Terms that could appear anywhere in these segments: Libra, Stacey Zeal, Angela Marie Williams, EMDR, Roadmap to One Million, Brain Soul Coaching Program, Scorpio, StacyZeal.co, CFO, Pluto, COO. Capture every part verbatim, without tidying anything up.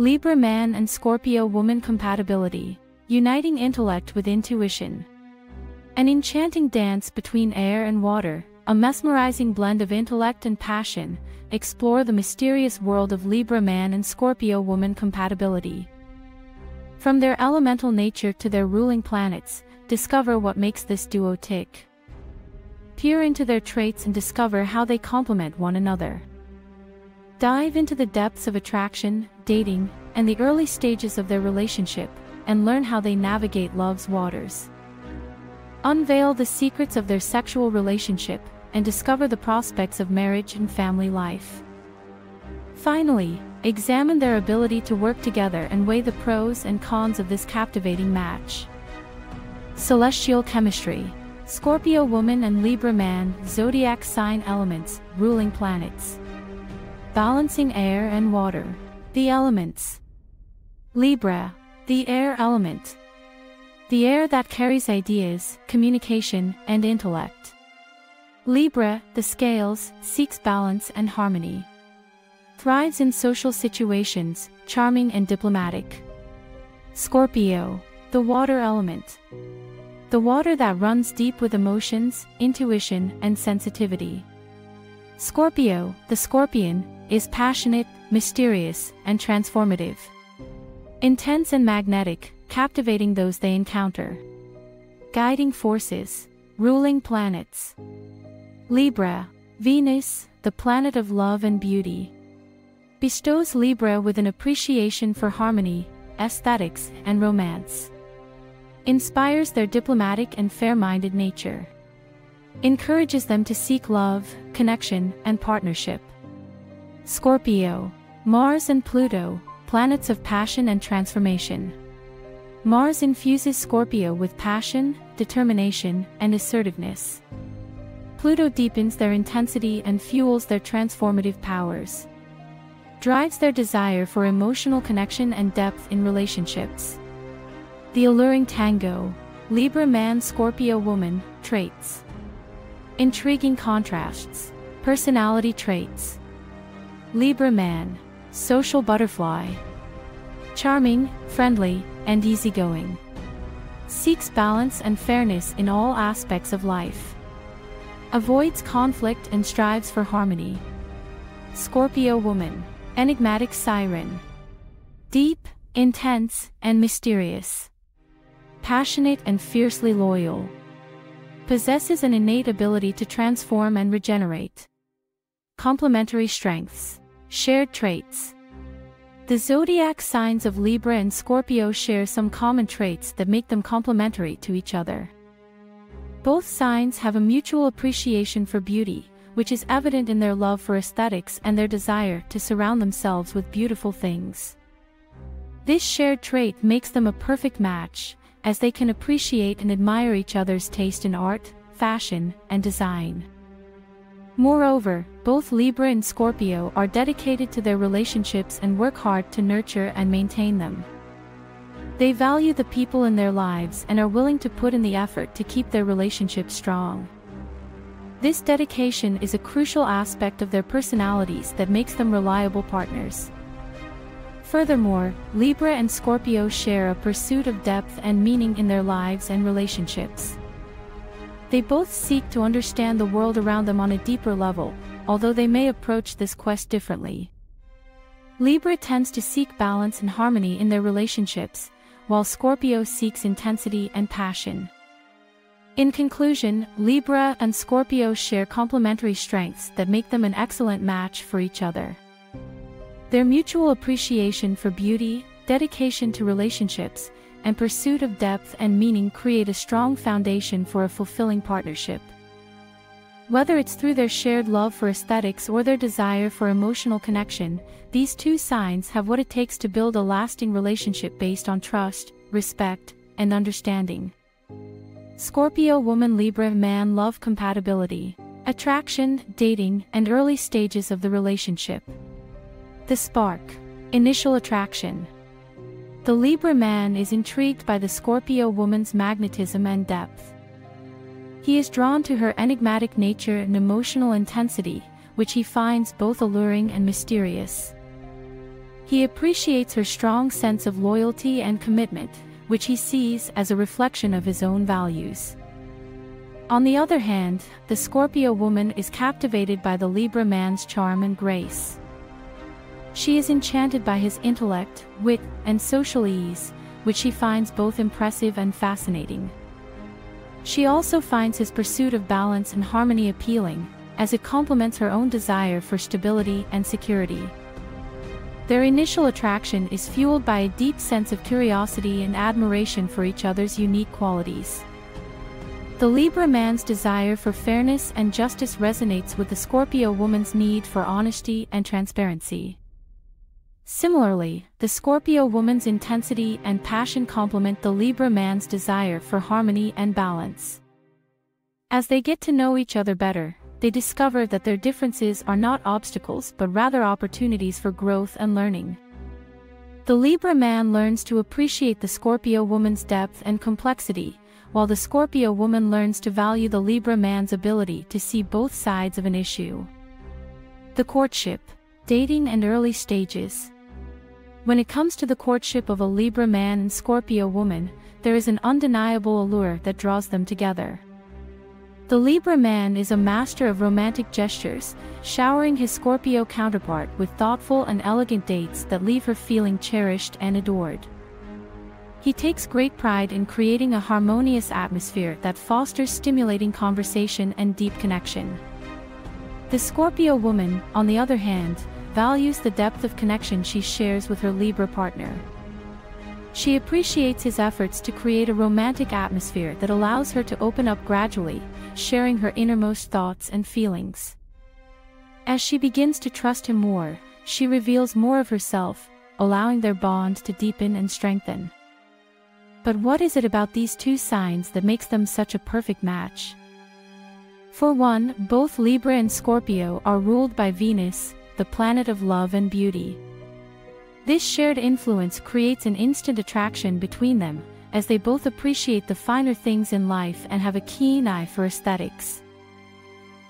Libra man and Scorpio woman compatibility, uniting intellect with intuition. An enchanting dance between air and water, a mesmerizing blend of intellect and passion, explore the mysterious world of Libra man and Scorpio woman compatibility. From their elemental nature to their ruling planets, discover what makes this duo tick. Peer into their traits and discover how they complement one another. Dive into the depths of attraction, dating, and the early stages of their relationship, and learn how they navigate love's waters. Unveil the secrets of their sexual relationship, and discover the prospects of marriage and family life. Finally, examine their ability to work together and weigh the pros and cons of this captivating match. Celestial chemistry. Scorpio woman and Libra man, zodiac sign elements, ruling planets. Balancing air and water. The elements. Libra, the air element. The air that carries ideas, communication, and intellect. Libra, the scales, seeks balance and harmony. Thrives in social situations, charming and diplomatic. Scorpio, the water element. The water that runs deep with emotions, intuition, and sensitivity. Scorpio, the scorpion, is passionate, mysterious, and transformative. Intense and magnetic, captivating those they encounter. Guiding forces, ruling planets. Libra, Venus, the planet of love and beauty. Bestows Libra with an appreciation for harmony, aesthetics, and romance. Inspires their diplomatic and fair-minded nature. Encourages them to seek love, connection, and partnership. Scorpio, Mars and Pluto, planets of passion and transformation. Mars infuses Scorpio with passion, determination, and assertiveness. Pluto deepens their intensity and fuels their transformative powers. Drives their desire for emotional connection and depth in relationships. The alluring tango, Libra man, Scorpio woman, traits. Intriguing contrasts, personality traits. Libra man, social butterfly. Charming, friendly, and easygoing. Seeks balance and fairness in all aspects of life. Avoids conflict and strives for harmony. Scorpio woman, enigmatic siren. Deep, intense, and mysterious. Passionate and fiercely loyal. Possesses an innate ability to transform and regenerate. Complementary strengths. Shared traits. The zodiac signs of Libra and Scorpio share some common traits that make them complementary to each other. Both signs have a mutual appreciation for beauty, which is evident in their love for aesthetics and their desire to surround themselves with beautiful things. This shared trait makes them a perfect match, as they can appreciate and admire each other's taste in art, fashion, and design. Moreover, both Libra and Scorpio are dedicated to their relationships and work hard to nurture and maintain them. They value the people in their lives and are willing to put in the effort to keep their relationship strong. This dedication is a crucial aspect of their personalities that makes them reliable partners. Furthermore, Libra and Scorpio share a pursuit of depth and meaning in their lives and relationships. They both seek to understand the world around them on a deeper level, although they may approach this quest differently. Libra tends to seek balance and harmony in their relationships, while Scorpio seeks intensity and passion. In conclusion, Libra and Scorpio share complementary strengths that make them an excellent match for each other. Their mutual appreciation for beauty, dedication to relationships, and pursuit of depth and meaning create a strong foundation for a fulfilling partnership. Whether it's through their shared love for aesthetics or their desire for emotional connection, these two signs have what it takes to build a lasting relationship based on trust, respect, and understanding. Scorpio woman, Libra man, love compatibility, attraction, dating, and early stages of the relationship. The spark. Initial attraction. The Libra man is intrigued by the Scorpio woman's magnetism and depth. He is drawn to her enigmatic nature and emotional intensity, which he finds both alluring and mysterious. He appreciates her strong sense of loyalty and commitment, which he sees as a reflection of his own values. On the other hand, the Scorpio woman is captivated by the Libra man's charm and grace. She is enchanted by his intellect, wit, and social ease, which she finds both impressive and fascinating. She also finds his pursuit of balance and harmony appealing, as it complements her own desire for stability and security. Their initial attraction is fueled by a deep sense of curiosity and admiration for each other's unique qualities. The Libra man's desire for fairness and justice resonates with the Scorpio woman's need for honesty and transparency. Similarly, the Scorpio woman's intensity and passion complement the Libra man's desire for harmony and balance. As they get to know each other better, they discover that their differences are not obstacles but rather opportunities for growth and learning. The Libra man learns to appreciate the Scorpio woman's depth and complexity, while the Scorpio woman learns to value the Libra man's ability to see both sides of an issue. The courtship, dating, and early stages. When it comes to the courtship of a Libra man and Scorpio woman, there is an undeniable allure that draws them together. The Libra man is a master of romantic gestures, showering his Scorpio counterpart with thoughtful and elegant dates that leave her feeling cherished and adored. He takes great pride in creating a harmonious atmosphere that fosters stimulating conversation and deep connection. The Scorpio woman, on the other hand, values the depth of connection she shares with her Libra partner. She appreciates his efforts to create a romantic atmosphere that allows her to open up gradually, sharing her innermost thoughts and feelings. As she begins to trust him more, she reveals more of herself, allowing their bond to deepen and strengthen. But what is it about these two signs that makes them such a perfect match? For one, both Libra and Scorpio are ruled by Venus, the planet of love and beauty. This shared influence creates an instant attraction between them, as they both appreciate the finer things in life and have a keen eye for aesthetics.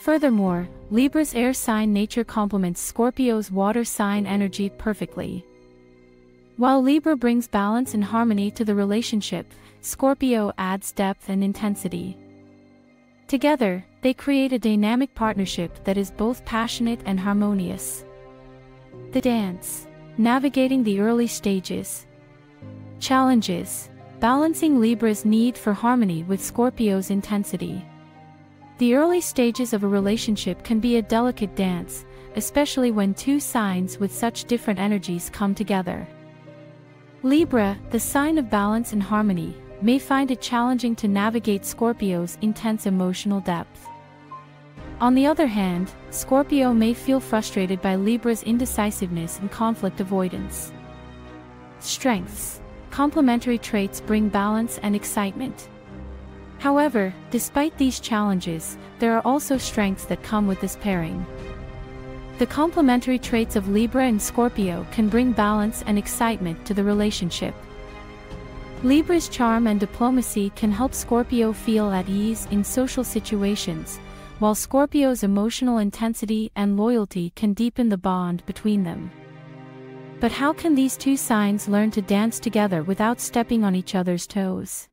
Furthermore, Libra's air sign nature complements Scorpio's water sign energy perfectly. While Libra brings balance and harmony to the relationship, Scorpio adds depth and intensity. Together, they create a dynamic partnership that is both passionate and harmonious. The dance. Navigating the early stages. Challenges. Balancing Libra's need for harmony with Scorpio's intensity. The early stages of a relationship can be a delicate dance, especially when two signs with such different energies come together. Libra, the sign of balance and harmony, may find it challenging to navigate Scorpio's intense emotional depth. On the other hand, Scorpio may feel frustrated by Libra's indecisiveness and conflict avoidance. Strengths. Complementary traits bring balance and excitement. However, despite these challenges, there are also strengths that come with this pairing. The complementary traits of Libra and Scorpio can bring balance and excitement to the relationship. Libra's charm and diplomacy can help Scorpio feel at ease in social situations, while Scorpio's emotional intensity and loyalty can deepen the bond between them. But how can these two signs learn to dance together without stepping on each other's toes?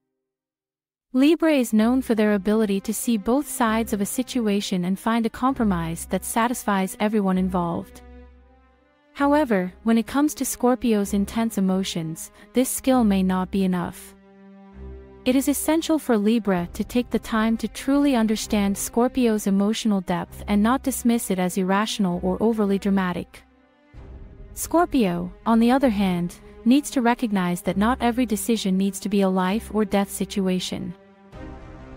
Libra is known for their ability to see both sides of a situation and find a compromise that satisfies everyone involved. However, when it comes to Scorpio's intense emotions, this skill may not be enough. It is essential for Libra to take the time to truly understand Scorpio's emotional depth and not dismiss it as irrational or overly dramatic. Scorpio, on the other hand, needs to recognize that not every decision needs to be a life or death situation.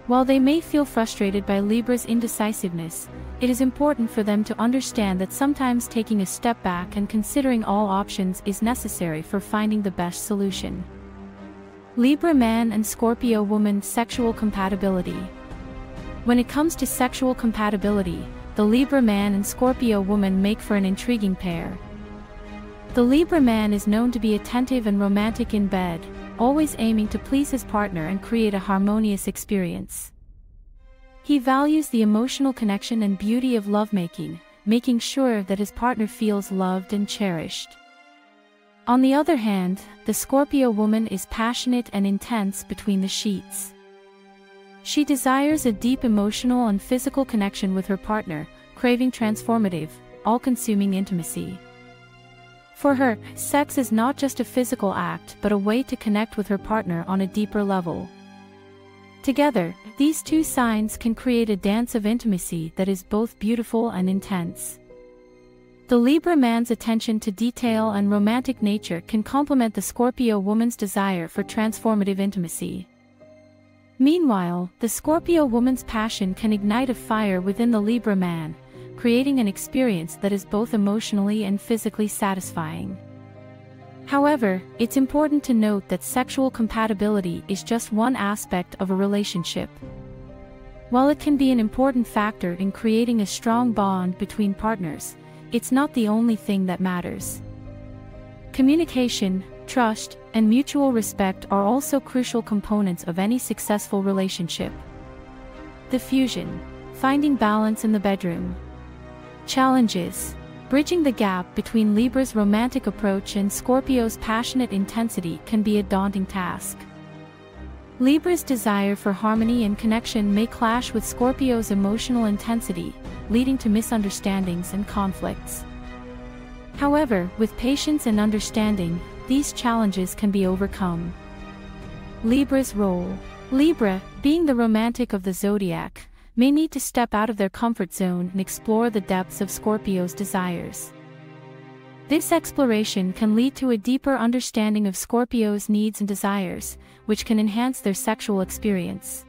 While they may feel frustrated by Libra's indecisiveness, it is important for them to understand that sometimes taking a step back and considering all options is necessary for finding the best solution. Libra man and Scorpio woman sexual compatibility. When it comes to sexual compatibility, the Libra man and Scorpio woman make for an intriguing pair. The Libra man is known to be attentive and romantic in bed, always aiming to please his partner and create a harmonious experience. He values the emotional connection and beauty of lovemaking, making sure that his partner feels loved and cherished. On the other hand, the Scorpio woman is passionate and intense between the sheets. She desires a deep emotional and physical connection with her partner, craving transformative, all-consuming intimacy. For her, sex is not just a physical act but a way to connect with her partner on a deeper level. Together, these two signs can create a dance of intimacy that is both beautiful and intense. The Libra man's attention to detail and romantic nature can complement the Scorpio woman's desire for transformative intimacy. Meanwhile, the Scorpio woman's passion can ignite a fire within the Libra man, creating an experience that is both emotionally and physically satisfying. However, it's important to note that sexual compatibility is just one aspect of a relationship. While it can be an important factor in creating a strong bond between partners, it's not the only thing that matters. Communication, trust, and mutual respect are also crucial components of any successful relationship. The fusion, finding balance in the bedroom. Challenges. Bridging the gap between Libra's romantic approach and Scorpio's passionate intensity can be a daunting task. Libra's desire for harmony and connection may clash with Scorpio's emotional intensity, leading to misunderstandings and conflicts. However, with patience and understanding, these challenges can be overcome. Libra's role. Libra, being the romantic of the zodiac, may need to step out of their comfort zone and explore the depths of Scorpio's desires. This exploration can lead to a deeper understanding of Scorpio's needs and desires, which can enhance their sexual experience.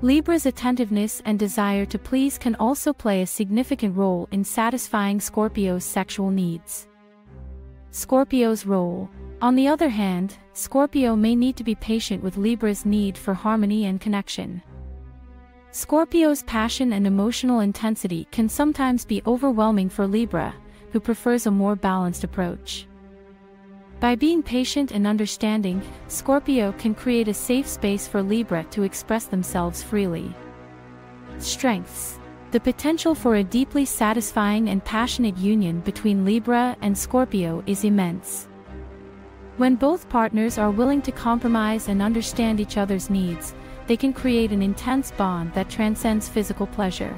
Libra's attentiveness and desire to please can also play a significant role in satisfying Scorpio's sexual needs. Scorpio's role. On the other hand, Scorpio may need to be patient with Libra's need for harmony and connection. Scorpio's passion and emotional intensity can sometimes be overwhelming for Libra, who prefers a more balanced approach. By being patient and understanding, Scorpio can create a safe space for Libra to express themselves freely. Strengths. The potential for a deeply satisfying and passionate union between Libra and Scorpio is immense. When both partners are willing to compromise and understand each other's needs, they can create an intense bond that transcends physical pleasure.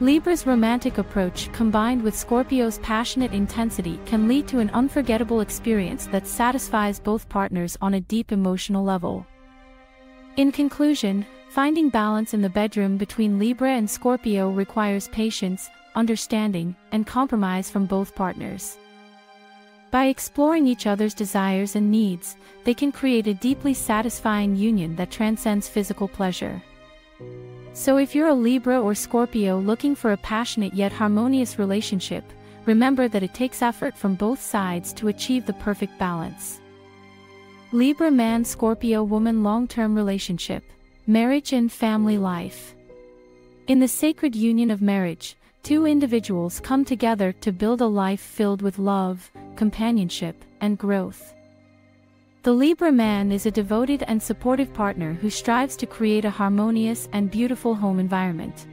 Libra's romantic approach combined with Scorpio's passionate intensity can lead to an unforgettable experience that satisfies both partners on a deep emotional level. In conclusion, finding balance in the bedroom between Libra and Scorpio requires patience, understanding, and compromise from both partners. By exploring each other's desires and needs, they can create a deeply satisfying union that transcends physical pleasure. So if you're a Libra or Scorpio looking for a passionate yet harmonious relationship, remember that it takes effort from both sides to achieve the perfect balance. Libra man, Scorpio woman, long-term relationship, marriage and family life. In the sacred union of marriage, two individuals come together to build a life filled with love, companionship, and growth. The Libra man is a devoted and supportive partner who strives to create a harmonious and beautiful home environment.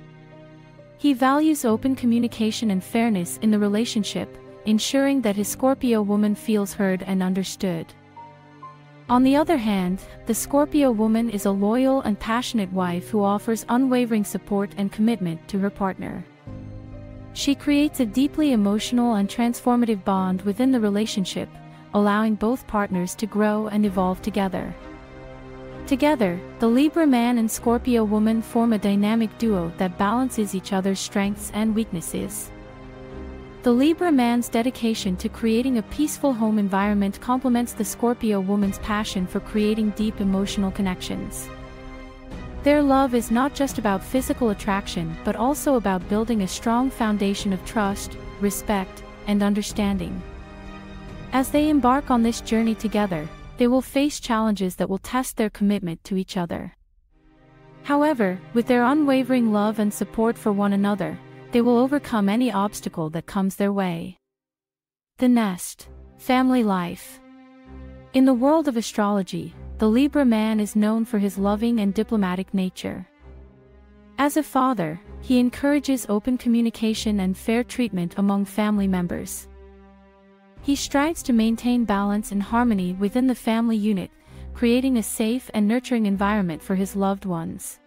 He values open communication and fairness in the relationship, ensuring that his Scorpio woman feels heard and understood. On the other hand, the Scorpio woman is a loyal and passionate wife who offers unwavering support and commitment to her partner. She creates a deeply emotional and transformative bond within the relationship, allowing both partners to grow and evolve together. Together, the Libra man and Scorpio woman form a dynamic duo that balances each other's strengths and weaknesses. The Libra man's dedication to creating a peaceful home environment complements the Scorpio woman's passion for creating deep emotional connections. Their love is not just about physical attraction but also about building a strong foundation of trust, respect, and understanding. As they embark on this journey together, they will face challenges that will test their commitment to each other. However, with their unwavering love and support for one another, they will overcome any obstacle that comes their way. The nest, family life. In the world of astrology, the Libra man is known for his loving and diplomatic nature. As a father, he encourages open communication and fair treatment among family members. He strives to maintain balance and harmony within the family unit, creating a safe and nurturing environment for his loved ones.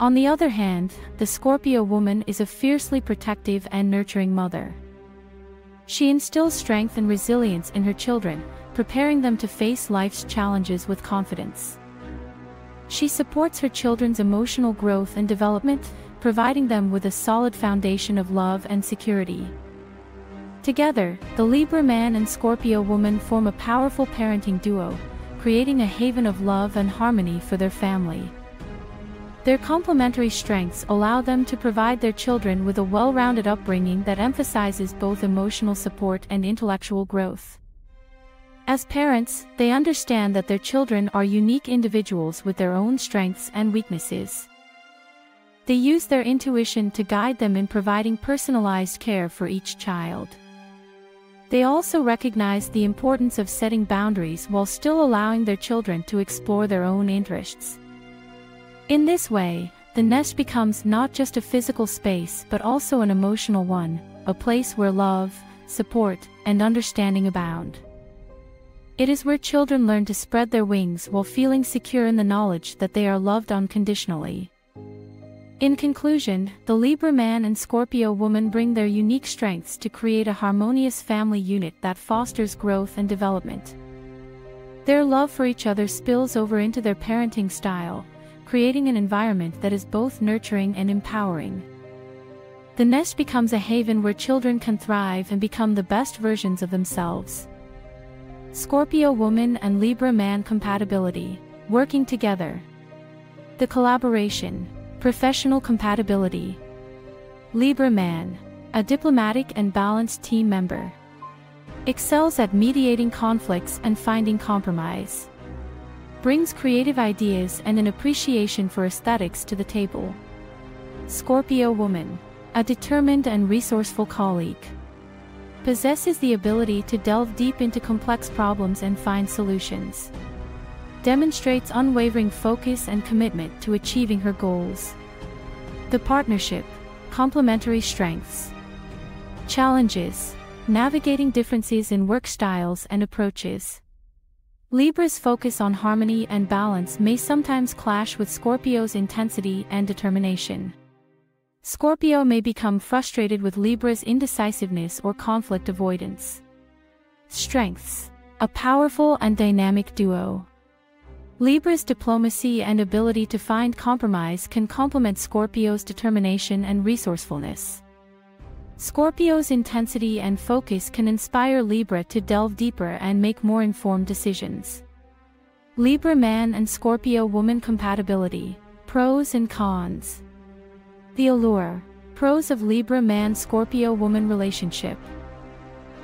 On the other hand, the Scorpio woman is a fiercely protective and nurturing mother. She instills strength and resilience in her children, preparing them to face life's challenges with confidence. She supports her children's emotional growth and development, providing them with a solid foundation of love and security. Together, the Libra man and Scorpio woman form a powerful parenting duo, creating a haven of love and harmony for their family. Their complementary strengths allow them to provide their children with a well-rounded upbringing that emphasizes both emotional support and intellectual growth. As parents, they understand that their children are unique individuals with their own strengths and weaknesses. They use their intuition to guide them in providing personalized care for each child. They also recognize the importance of setting boundaries while still allowing their children to explore their own interests. In this way, the nest becomes not just a physical space but also an emotional one, a place where love, support, and understanding abound. It is where children learn to spread their wings while feeling secure in the knowledge that they are loved unconditionally. In conclusion, the Libra man and Scorpio woman bring their unique strengths to create a harmonious family unit that fosters growth and development. Their love for each other spills over into their parenting style, creating an environment that is both nurturing and empowering. The nest becomes a haven where children can thrive and become the best versions of themselves. Scorpio woman and Libra man compatibility, working together. The collaboration, professional compatibility. Libra man, a diplomatic and balanced team member, excels at mediating conflicts and finding compromise. Brings creative ideas and an appreciation for aesthetics to the table. Scorpio woman, a determined and resourceful colleague, possesses the ability to delve deep into complex problems and find solutions. Demonstrates unwavering focus and commitment to achieving her goals. The partnership, complementary strengths. Challenges, navigating differences in work styles and approaches. Libra's focus on harmony and balance may sometimes clash with Scorpio's intensity and determination. Scorpio may become frustrated with Libra's indecisiveness or conflict avoidance. Strengths: a powerful and dynamic duo. Libra's diplomacy and ability to find compromise can complement Scorpio's determination and resourcefulness. Scorpio's intensity and focus can inspire Libra to delve deeper and make more informed decisions. Libra man and Scorpio woman compatibility, pros and cons. The allure, pros of Libra man Scorpio woman relationship.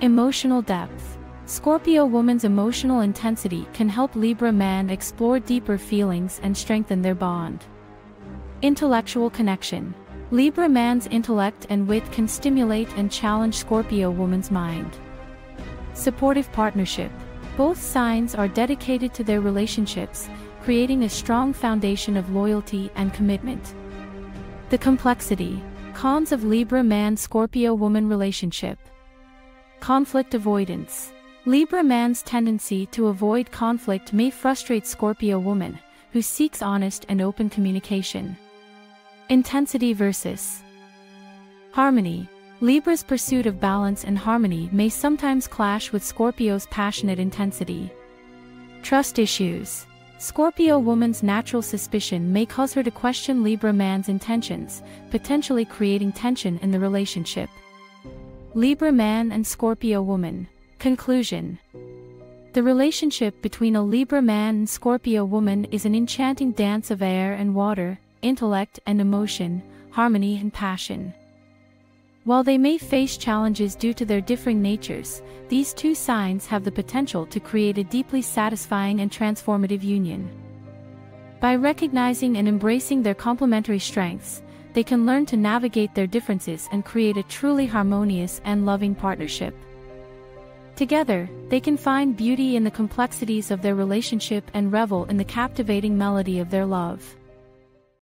Emotional depth. Scorpio woman's emotional intensity can help Libra man explore deeper feelings and strengthen their bond. Intellectual connection. Libra man's intellect and wit can stimulate and challenge Scorpio woman's mind. Supportive partnership. Both signs are dedicated to their relationships, creating a strong foundation of loyalty and commitment. The complexity. Cons of Libra man Scorpio woman relationship. Conflict avoidance. Libra man's tendency to avoid conflict may frustrate Scorpio woman, who seeks honest and open communication. Intensity versus harmony. Libra's pursuit of balance and harmony may sometimes clash with Scorpio's passionate intensity. Trust issues. Scorpio woman's natural suspicion may cause her to question Libra man's intentions, potentially creating tension in the relationship. Libra man and Scorpio woman. Conclusion. The relationship between a Libra man and Scorpio woman is an enchanting dance of air and water, intellect and emotion, harmony and passion. While they may face challenges due to their differing natures, these two signs have the potential to create a deeply satisfying and transformative union. By recognizing and embracing their complementary strengths, they can learn to navigate their differences and create a truly harmonious and loving partnership. Together, they can find beauty in the complexities of their relationship and revel in the captivating melody of their love.